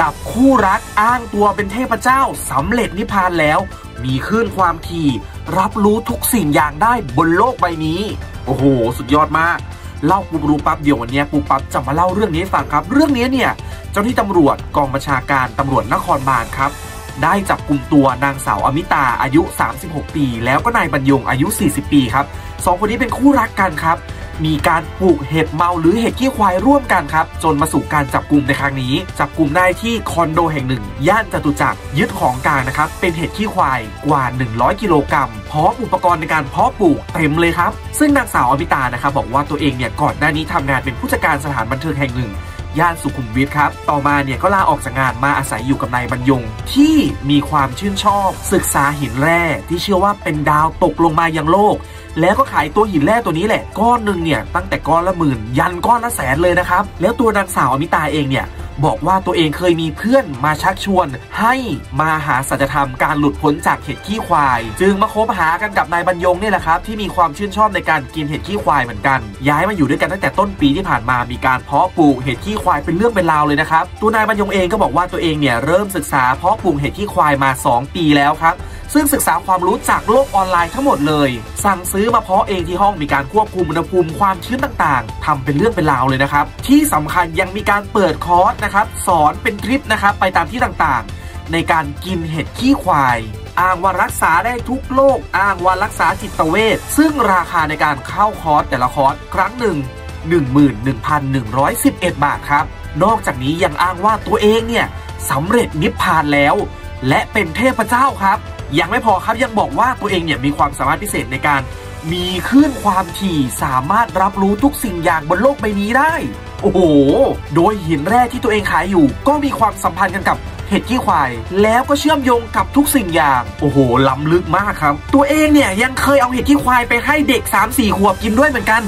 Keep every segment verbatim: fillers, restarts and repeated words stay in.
จับคู่รักอ้างตัวเป็นเทพเจ้าสำเร็จนิพพานแล้วมีคลื่นความถี่รับรู้ทุกสิ่งอย่างได้บนโลกใบนี้โอ้โหสุดยอดมากเล่าปูรู้ปั๊บเดี๋ยววันนี้ปูปั๊บจะมาเล่าเรื่องนี้ให้ฟังครับเรื่องนี้เนี่ยเจ้าหน้าที่ตำรวจกองบัญชาการตำรวจนครบาลครับได้จับกลุ่มตัวนางสาวอมิตาอายุสามสิบหกปีแล้วก็นายบรรยงอายุสี่สิบปีครับสองคนนี้เป็นคู่รักกันครับมีการปลูกเห็ดเมาหรือเห็ดขี้ควายร่วมกันครับจนมาสู่การจับกลุ่มในครั้งนี้จับกลุ่มได้ที่คอนโดแห่งหนึ่งย่านจตุจักรยึดของกลางนะครับเป็นเห็ดขี้ควายกว่าหนึ่งร้อยกิโลกรัมพร้อมอุปกรณ์ในการเพาะปลูกเต็มเลยครับซึ่งนางสาวอมิตานะครับบอกว่าตัวเองเนี่ยก่อนหน้านี้ทำงานเป็นผู้จัดการสถานบันเทิงแห่งหนึ่งย่านสุขุมวิทครับต่อมาเนี่ยก็ลาออกจากงานมาอาศัยอยู่กับนายบรรยงที่มีความชื่นชอบศึกษาหินแร่ที่เชื่อว่าเป็นดาวตกลงมายังโลกแล้วก็ขายตัวหินแร่ตัวนี้แหละก้อนหนึ่งเนี่ยตั้งแต่ก้อนละหมื่นยันก้อนละแสนเลยนะครับแล้วตัวนางสาวอมิตาเองเนี่ยบอกว่าตัวเองเคยมีเพื่อนมาชักชวนให้มาหาสัจธรรมการหลุดพ้นจากเห็ดขี้ควายจึงมาคบหากันกับนายบรรยงเนี่ยแหละครับที่มีความชื่นชอบในการกินเห็ดขี้ควายเหมือนกันย้ายมาอยู่ด้วยกันตั้งแต่ต้นปีที่ผ่านมามีการเพาะปลูกเห็ดขี้ควายเป็นเรื่องเป็นราวเลยนะครับตัวนายบรรยงเองก็บอกว่าตัวเองเนี่ยเริ่มศึกษาเพาะปลูกเห็ดขี้ควายมาสองปีแล้วครับซึ่งศึกษาความรู้จากโลกออนไลน์ทั้งหมดเลยสั่งซื้อมาเพาะเองที่ห้องมีการควบคุมอุณหภูมิความชื้นต่างๆทำเป็นเรื่องเป็นราวเลยนะครับที่สำคัญยังมีการเปิดคอร์สนะครับสอนเป็นคลิปนะครับไปตามที่ต่างๆในการกินเห็ดขี้ควายอ้างว่ารักษาได้ทุกโรคอ้างว่ารักษาจิตเวชซึ่งราคาในการเข้าคอร์สแต่ละคอร์สครั้งหนึ่ง หนึ่งหมื่นหนึ่งพันหนึ่งร้อยสิบเอ็ด บาทครับนอกจากนี้ยังอ้างว่าตัวเองเนี่ยสำเร็จนิพพานแล้วและเป็นเทพเจ้าครับยังไม่พอครับยังบอกว่าตัวเองเนี่ยมีความสามารถพิเศษในการมีคลื่นความถี่สามารถรับรู้ทุกสิ่งอย่างบนโลกใบนี้ได้โอ้โหโดยหินแร่ที่ตัวเองขายอยู่ก็มีความสัมพันธ์กันกับเห็ดขี้ควายแล้วก็เชื่อมโยงกับทุกสิ่งอย่างโอ้โหล้ำลึกมากครับตัวเองเนี่ยยังเคยเอาเห็ดขี้ควายไปให้เด็ก สามถึงสี่ ขวบกินด้วยเหมือนกัน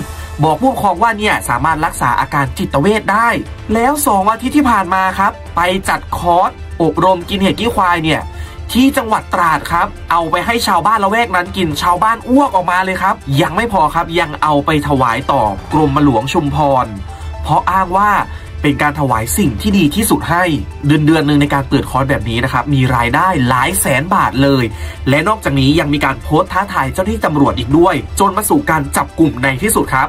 บอกผู้ปกครองว่าเนี่ยสามารถรักษาอาการจิตเวชได้แล้วสองอาทิตย์ที่ผ่านมาครับไปจัดคอร์สอบรมกินเห็ดขี้ควายเนี่ยที่จังหวัดตราดครับเอาไปให้ชาวบ้านละแวกนั้นกินชาวบ้านอ้วกออกมาเลยครับยังไม่พอครับยังเอาไปถวายต่อกรมหลวงชุมพรเพราะอ้างว่าเป็นการถวายสิ่งที่ดีที่สุดให้เดือนเดือนหนึ่งในการเปิดคอร์สแบบนี้นะครับมีรายได้หลายแสนบาทเลยและนอกจากนี้ยังมีการโพสต์ท้าทายเจ้าหน้าที่ตำรวจอีกด้วยจนมาสู่การจับกลุ่มในที่สุดครับ